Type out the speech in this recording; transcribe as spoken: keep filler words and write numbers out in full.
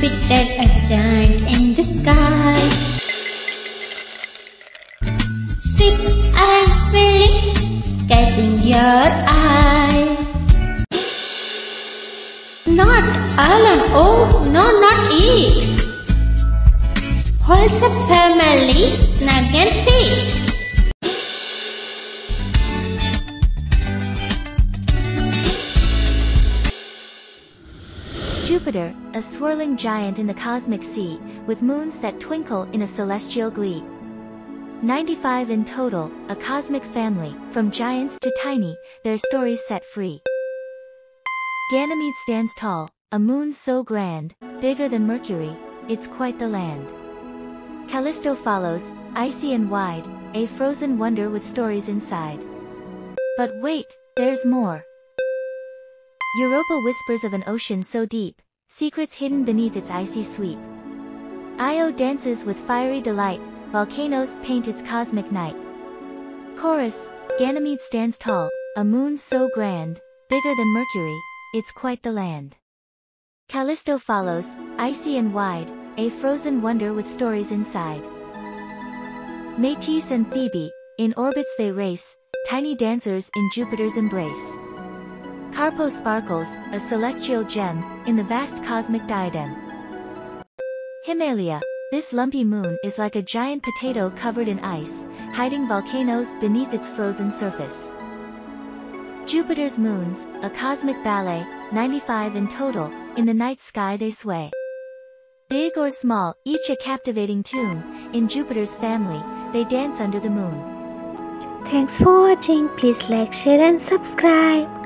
Jupiter, a giant in the sky. Strip and swing, catching your eye. Not alone, oh no, not it. Holds a family, snug and fit. Jupiter, a swirling giant in the cosmic sea, with moons that twinkle in a celestial glee. ninety-five in total, a cosmic family, from giants to tiny, their stories set free. Ganymede stands tall, a moon so grand, bigger than Mercury, it's quite the land. Callisto follows, icy and wide, a frozen wonder with stories inside. But wait, there's more. Europa whispers of an ocean so deep, secrets hidden beneath its icy sweep. Io dances with fiery delight, volcanoes paint its cosmic night. Chorus, Ganymede stands tall, a moon so grand, bigger than Mercury, it's quite the land. Callisto follows, icy and wide, a frozen wonder with stories inside. Metis and Thebe, in orbits they race, tiny dancers in Jupiter's embrace. Carpo sparkles, a celestial gem, in the vast cosmic diadem. Himalia, this lumpy moon is like a giant potato covered in ice, hiding volcanoes beneath its frozen surface. Jupiter's moons, a cosmic ballet, ninety-five in total, in the night sky they sway. Big or small, each a captivating tune, in Jupiter's family, they dance under the moon. Thanks for watching. Please like, share and subscribe.